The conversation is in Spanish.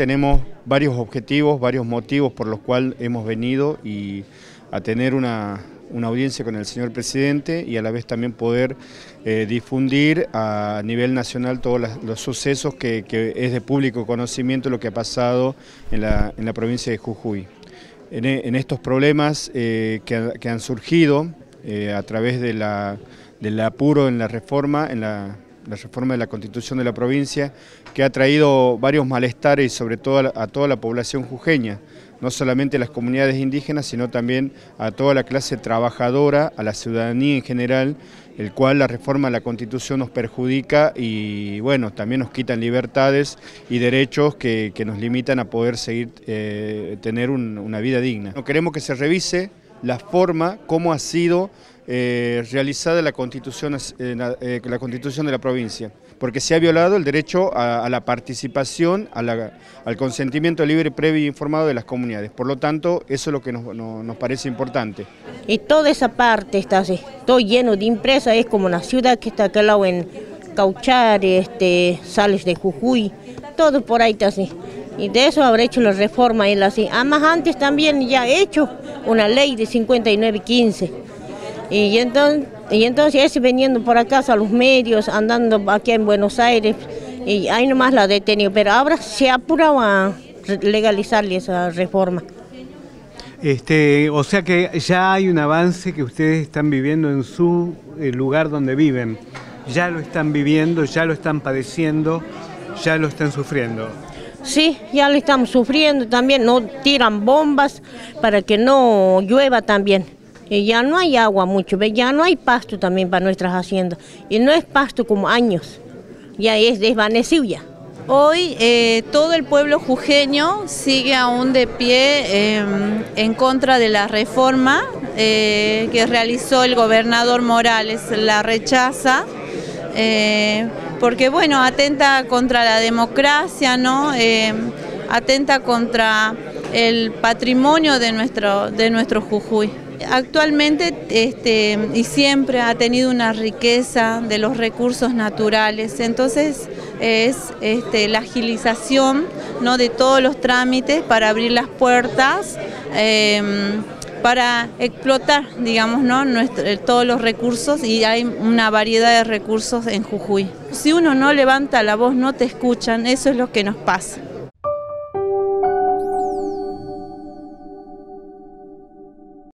Tenemos varios objetivos, varios motivos por los cuales hemos venido y a tener una audiencia con el señor presidente y a la vez también poder difundir a nivel nacional todos los sucesos que es de público conocimiento lo que ha pasado en la provincia de Jujuy. En estos problemas que han surgido a través del apuro en la reforma de la Constitución de la provincia, que ha traído varios malestares sobre todo a toda la población jujeña, no solamente a las comunidades indígenas, sino también a toda la clase trabajadora, a la ciudadanía en general, el cual la reforma de la Constitución nos perjudica y bueno, también nos quitan libertades y derechos que nos limitan a poder seguir tener una vida digna. No queremos que se revise la forma, cómo ha sido realizada la Constitución de la provincia, porque se ha violado el derecho a la participación, al consentimiento libre, previo e informado de las comunidades. Por lo tanto, eso es lo que nos parece importante. Y toda esa parte está todo lleno de empresas, es como una ciudad que está acá al lado en Cauchari, Sales de Jujuy, todo por ahí está así. Y de eso habrá hecho la reforma él así. Además, antes también ya he hecho una ley de 59-15. Y entonces ese veniendo por acá a los medios, andando aquí en Buenos Aires, y ahí nomás la detenido. Pero ahora se ha apurado a legalizarle esa reforma. O sea que ya hay un avance que ustedes están viviendo en su lugar donde viven. Ya lo están viviendo, ya lo están padeciendo, ya lo están sufriendo. Sí, ya lo estamos sufriendo también, no tiran bombas para que no llueva también. Y ya no hay agua mucho, ya no hay pasto también para nuestras haciendas. Y no es pasto como años, ya es desvanecido ya. Hoy todo el pueblo jujeño sigue aún de pie en contra de la reforma que realizó el gobernador Morales, la rechaza. Porque bueno, atenta contra la democracia, ¿no? Atenta contra el patrimonio de nuestro Jujuy. Actualmente y siempre ha tenido una riqueza de los recursos naturales, entonces es la agilización, ¿no?, de todos los trámites para abrir las puertas, para explotar, digamos, ¿no?, todos los recursos, y hay una variedad de recursos en Jujuy. Si uno no levanta la voz, no te escuchan, eso es lo que nos pasa.